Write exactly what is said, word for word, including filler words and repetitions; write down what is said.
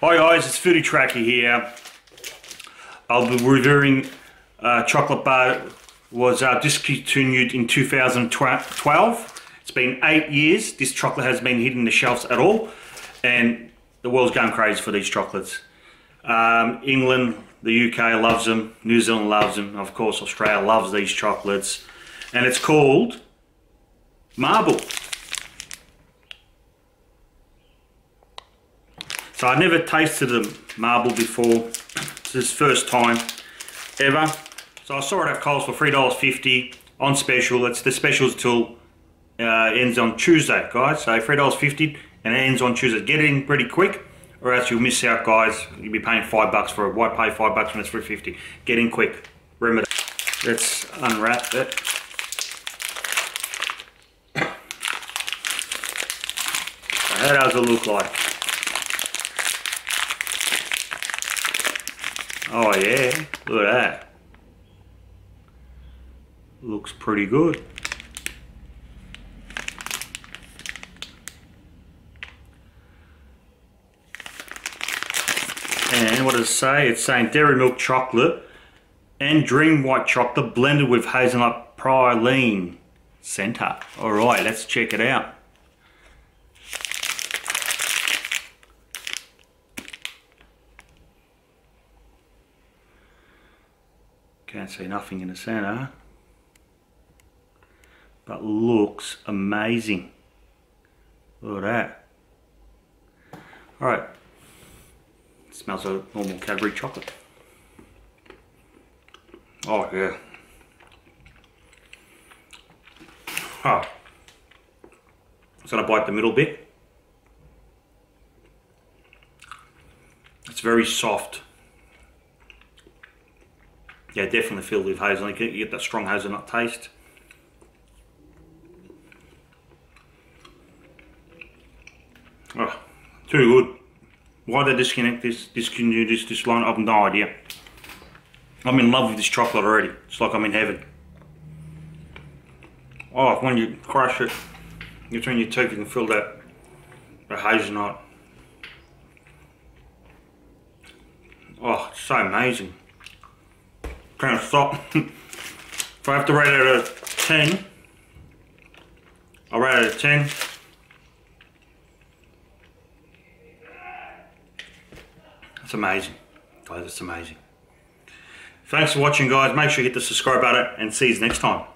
Hi guys, it's Foodie Trekker here. I'll be reviewing uh, chocolate bar was uh, discontinued in two thousand twelve. It's been eight years. This chocolate has been hitting the shelves at all, and the world's going crazy for these chocolates. Um, England, the U K loves them. New Zealand loves them. Of course, Australia loves these chocolates, and it's called Marble. So I never tasted the marble before. It's this first time ever. So I saw it at Coles for three dollars fifty on special. It's the specials till uh, ends on Tuesday, guys. So three dollars fifty and it ends on Tuesday. Get it in pretty quick, or else you'll miss out, guys. You'll be paying five bucks for it. Why pay five bucks when it's three dollars fifty? Get in quick. Remember that. Let's unwrap it. So how does it look like? Oh yeah, look at that. Looks pretty good. And what does it say? It's saying dairy milk chocolate and dream white chocolate blended with hazelnut praline center. Alright, let's check it out. Can't see nothing in the center, but looks amazing. Look at that. All right, it smells like normal Cadbury chocolate. Oh yeah. Oh, I'm gonna bite the middle bit. It's very soft. Yeah, definitely filled with hazelnut. You get that strong hazelnut taste. Oh, too good. Why they disconnect this, discontinue this, this line, I have no idea. I'm in love with this chocolate already. It's like I'm in heaven. Oh, when you crush it, you turn your teeth, you can feel that, that hazelnut. Oh, it's so amazing. Can't stop. If I have to rate it out of ten, I'll rate it out of ten. That's amazing. Guys, it's amazing. Thanks for watching, guys. Make sure you hit the subscribe button and see you next time.